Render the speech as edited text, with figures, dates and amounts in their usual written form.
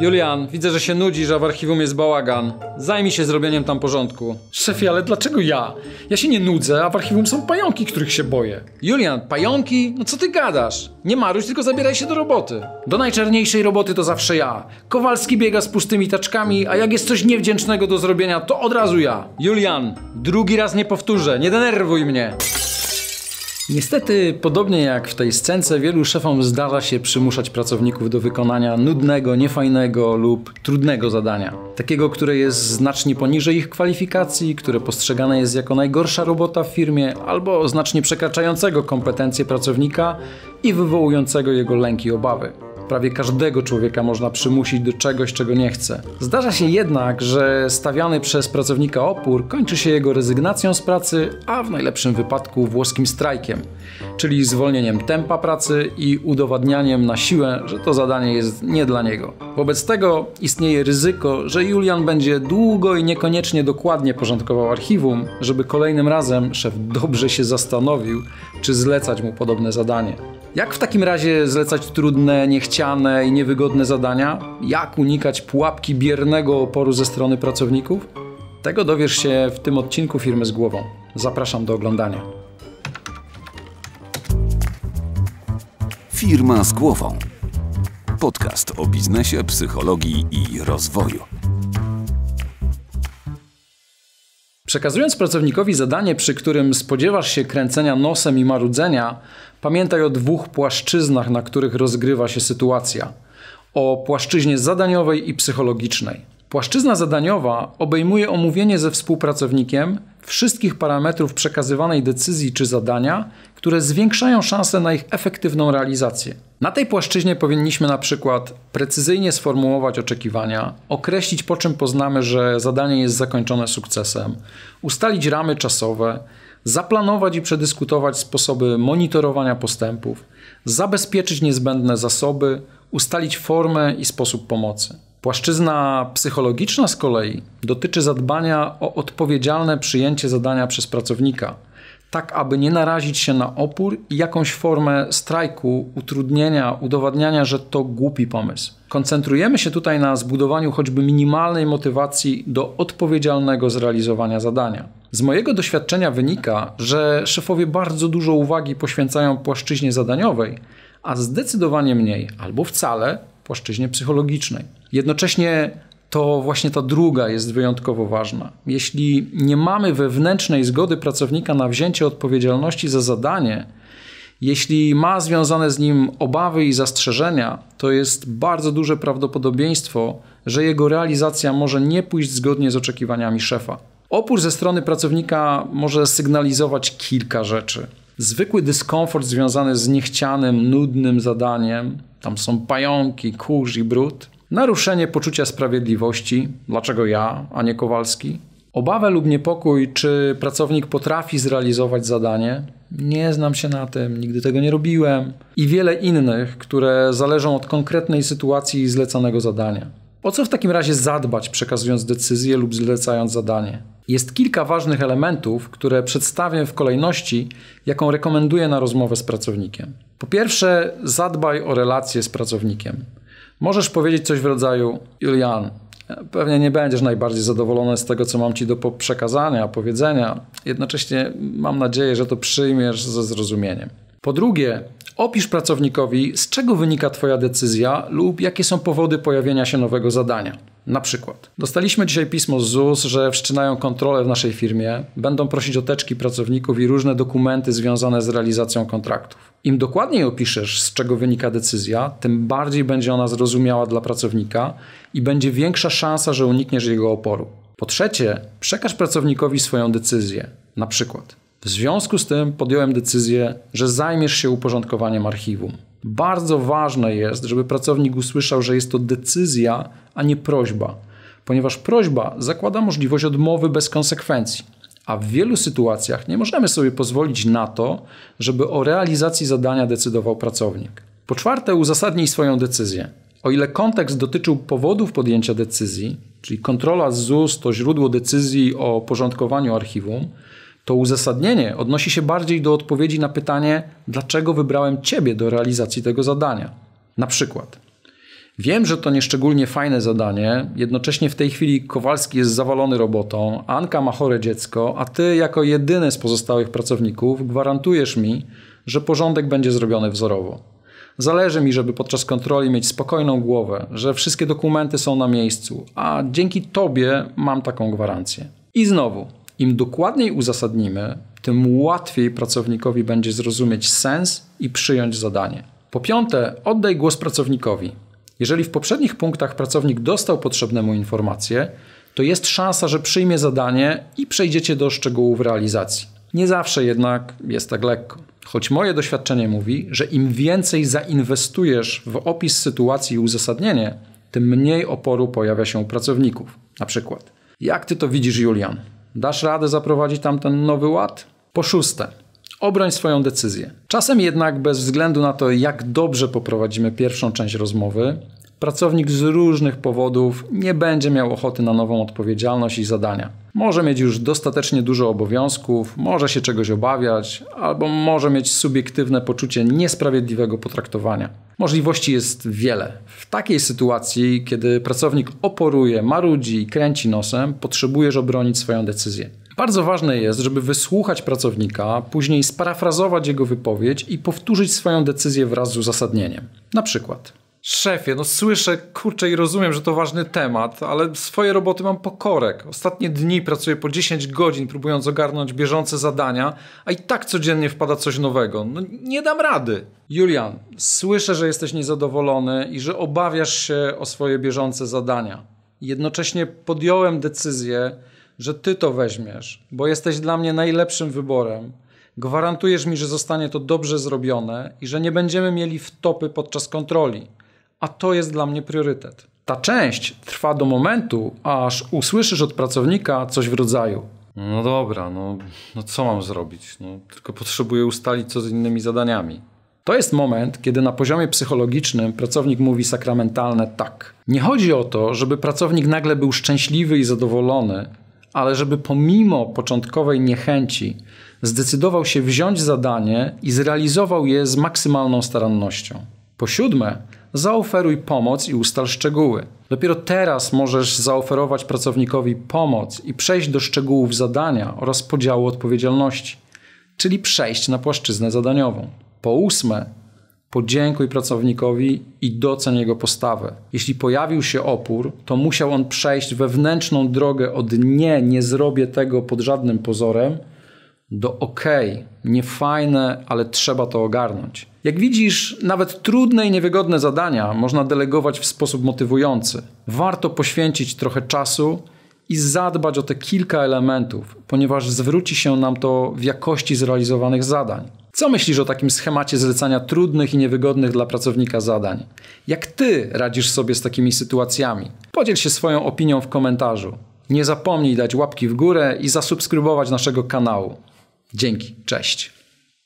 Julian, widzę, że się nudzi, że w archiwum jest bałagan. Zajmij się zrobieniem tam porządku. Szefie, ale dlaczego ja? Ja się nie nudzę, a w archiwum są pająki, których się boję. Julian, pająki? No co ty gadasz? Nie maruj, tylko zabieraj się do roboty. Do najczarniejszej roboty to zawsze ja. Kowalski biega z pustymi taczkami, a jak jest coś niewdzięcznego do zrobienia, to od razu ja. Julian, drugi raz nie powtórzę, nie denerwuj mnie. Niestety, podobnie jak w tej scence, wielu szefom zdarza się przymuszać pracowników do wykonania nudnego, niefajnego lub trudnego zadania. Takiego, które jest znacznie poniżej ich kwalifikacji, które postrzegane jest jako najgorsza robota w firmie, albo znacznie przekraczającego kompetencje pracownika i wywołującego jego lęki i obawy. Prawie każdego człowieka można przymusić do czegoś, czego nie chce. Zdarza się jednak, że stawiany przez pracownika opór kończy się jego rezygnacją z pracy, a w najlepszym wypadku włoskim strajkiem, czyli zwolnieniem tempa pracy i udowadnianiem na siłę, że to zadanie jest nie dla niego. Wobec tego istnieje ryzyko, że Julian będzie długo i niekoniecznie dokładnie porządkował archiwum, żeby kolejnym razem szef dobrze się zastanowił, czy zlecać mu podobne zadanie. Jak w takim razie zlecać trudne, niechciane i niewygodne zadania? Jak unikać pułapki biernego oporu ze strony pracowników? Tego dowiesz się w tym odcinku Firmy z Głową. Zapraszam do oglądania. Firma z Głową. Podcast o biznesie, psychologii i rozwoju. Przekazując pracownikowi zadanie, przy którym spodziewasz się kręcenia nosem i marudzenia, pamiętaj o dwóch płaszczyznach, na których rozgrywa się sytuacja. O płaszczyźnie zadaniowej i psychologicznej. Płaszczyzna zadaniowa obejmuje omówienie ze współpracownikiem wszystkich parametrów przekazywanej decyzji czy zadania, które zwiększają szanse na ich efektywną realizację. Na tej płaszczyźnie powinniśmy na przykład precyzyjnie sformułować oczekiwania, określić, po czym poznamy, że zadanie jest zakończone sukcesem, ustalić ramy czasowe, zaplanować i przedyskutować sposoby monitorowania postępów, zabezpieczyć niezbędne zasoby, ustalić formę i sposób pomocy. Płaszczyzna psychologiczna z kolei dotyczy zadbania o odpowiedzialne przyjęcie zadania przez pracownika, tak aby nie narazić się na opór i jakąś formę strajku, utrudnienia, udowadniania, że to głupi pomysł. Koncentrujemy się tutaj na zbudowaniu choćby minimalnej motywacji do odpowiedzialnego zrealizowania zadania. Z mojego doświadczenia wynika, że szefowie bardzo dużo uwagi poświęcają płaszczyźnie zadaniowej, a zdecydowanie mniej albo wcale płaszczyźnie psychologicznej. Jednocześnie to właśnie ta druga jest wyjątkowo ważna. Jeśli nie mamy wewnętrznej zgody pracownika na wzięcie odpowiedzialności za zadanie, jeśli ma związane z nim obawy i zastrzeżenia, to jest bardzo duże prawdopodobieństwo, że jego realizacja może nie pójść zgodnie z oczekiwaniami szefa. Opór ze strony pracownika może sygnalizować kilka rzeczy. Zwykły dyskomfort związany z niechcianym, nudnym zadaniem, tam są pająki, kurz i brud, naruszenie poczucia sprawiedliwości, dlaczego ja, a nie Kowalski, obawę lub niepokój, czy pracownik potrafi zrealizować zadanie, nie znam się na tym, nigdy tego nie robiłem i wiele innych, które zależą od konkretnej sytuacji i zlecanego zadania. O co w takim razie zadbać, przekazując decyzję lub zlecając zadanie? Jest kilka ważnych elementów, które przedstawię w kolejności, jaką rekomenduję na rozmowę z pracownikiem. Po pierwsze, zadbaj o relacje z pracownikiem. Możesz powiedzieć coś w rodzaju: Julian, pewnie nie będziesz najbardziej zadowolony z tego, co mam Ci do przekazania, powiedzenia. Jednocześnie mam nadzieję, że to przyjmiesz ze zrozumieniem. Po drugie, opisz pracownikowi, z czego wynika Twoja decyzja lub jakie są powody pojawienia się nowego zadania. Na przykład, dostaliśmy dzisiaj pismo z ZUS, że wszczynają kontrolę w naszej firmie, będą prosić o teczki pracowników i różne dokumenty związane z realizacją kontraktów. Im dokładniej opiszesz, z czego wynika decyzja, tym bardziej będzie ona zrozumiała dla pracownika i będzie większa szansa, że unikniesz jego oporu. Po trzecie, przekaż pracownikowi swoją decyzję. Na przykład, w związku z tym podjąłem decyzję, że zajmiesz się uporządkowaniem archiwum. Bardzo ważne jest, żeby pracownik usłyszał, że jest to decyzja, a nie prośba, ponieważ prośba zakłada możliwość odmowy bez konsekwencji, a w wielu sytuacjach nie możemy sobie pozwolić na to, żeby o realizacji zadania decydował pracownik. Po czwarte, uzasadnij swoją decyzję. O ile kontekst dotyczył powodów podjęcia decyzji, czyli kontrola z ZUS to źródło decyzji o porządkowaniu archiwum, to uzasadnienie odnosi się bardziej do odpowiedzi na pytanie, dlaczego wybrałem Ciebie do realizacji tego zadania. Na przykład, Wiem, że to nieszczególnie fajne zadanie, jednocześnie w tej chwili Kowalski jest zawalony robotą, Anka ma chore dziecko, a ty jako jedyny z pozostałych pracowników gwarantujesz mi, że porządek będzie zrobiony wzorowo. Zależy mi, żeby podczas kontroli mieć spokojną głowę, że wszystkie dokumenty są na miejscu, a dzięki tobie mam taką gwarancję. I znowu, im dokładniej uzasadnimy, tym łatwiej pracownikowi będzie zrozumieć sens i przyjąć zadanie. Po piąte, oddaj głos pracownikowi. Jeżeli w poprzednich punktach pracownik dostał potrzebne mu informacje, to jest szansa, że przyjmie zadanie i przejdziecie do szczegółów realizacji. Nie zawsze jednak jest tak lekko. Choć moje doświadczenie mówi, że im więcej zainwestujesz w opis sytuacji i uzasadnienie, tym mniej oporu pojawia się u pracowników. Na przykład, jak ty to widzisz, Julian? Dasz radę zaprowadzić tam ten nowy ład? Po szóste, obroń swoją decyzję. Czasem jednak bez względu na to, jak dobrze poprowadzimy pierwszą część rozmowy, pracownik z różnych powodów nie będzie miał ochoty na nową odpowiedzialność i zadania. Może mieć już dostatecznie dużo obowiązków, może się czegoś obawiać, albo może mieć subiektywne poczucie niesprawiedliwego potraktowania. Możliwości jest wiele. W takiej sytuacji, kiedy pracownik oporuje, marudzi i kręci nosem, potrzebujesz obronić swoją decyzję. Bardzo ważne jest, żeby wysłuchać pracownika, później sparafrazować jego wypowiedź i powtórzyć swoją decyzję wraz z uzasadnieniem. Na przykład: szefie, no słyszę, kurczę i rozumiem, że to ważny temat, ale swoje roboty mam po korek. Ostatnie dni pracuję po 10 godzin, próbując ogarnąć bieżące zadania, a i tak codziennie wpada coś nowego. No nie dam rady. Julian, słyszę, że jesteś niezadowolony i że obawiasz się o swoje bieżące zadania. Jednocześnie podjąłem decyzję, że ty to weźmiesz, bo jesteś dla mnie najlepszym wyborem. Gwarantujesz mi, że zostanie to dobrze zrobione i że nie będziemy mieli wtopy podczas kontroli. A to jest dla mnie priorytet. Ta część trwa do momentu, aż usłyszysz od pracownika coś w rodzaju: no dobra, no co mam zrobić? No, tylko potrzebuję ustalić co z innymi zadaniami. To jest moment, kiedy na poziomie psychologicznym pracownik mówi sakramentalne tak. Nie chodzi o to, żeby pracownik nagle był szczęśliwy i zadowolony, ale żeby pomimo początkowej niechęci zdecydował się wziąć zadanie i zrealizował je z maksymalną starannością. Po siódme, zaoferuj pomoc i ustal szczegóły. Dopiero teraz możesz zaoferować pracownikowi pomoc i przejść do szczegółów zadania oraz podziału odpowiedzialności, czyli przejść na płaszczyznę zadaniową. Po ósme, podziękuj pracownikowi i doceń jego postawę. Jeśli pojawił się opór, to musiał on przejść wewnętrzną drogę od nie zrobię tego pod żadnym pozorem, do okej, niefajne, ale trzeba to ogarnąć. Jak widzisz, nawet trudne i niewygodne zadania można delegować w sposób motywujący. Warto poświęcić trochę czasu i zadbać o te kilka elementów, ponieważ zwróci się nam to w jakości zrealizowanych zadań. Co myślisz o takim schemacie zlecania trudnych i niewygodnych dla pracownika zadań? Jak ty radzisz sobie z takimi sytuacjami? Podziel się swoją opinią w komentarzu. Nie zapomnij dać łapki w górę i zasubskrybować naszego kanału. Dzięki, cześć.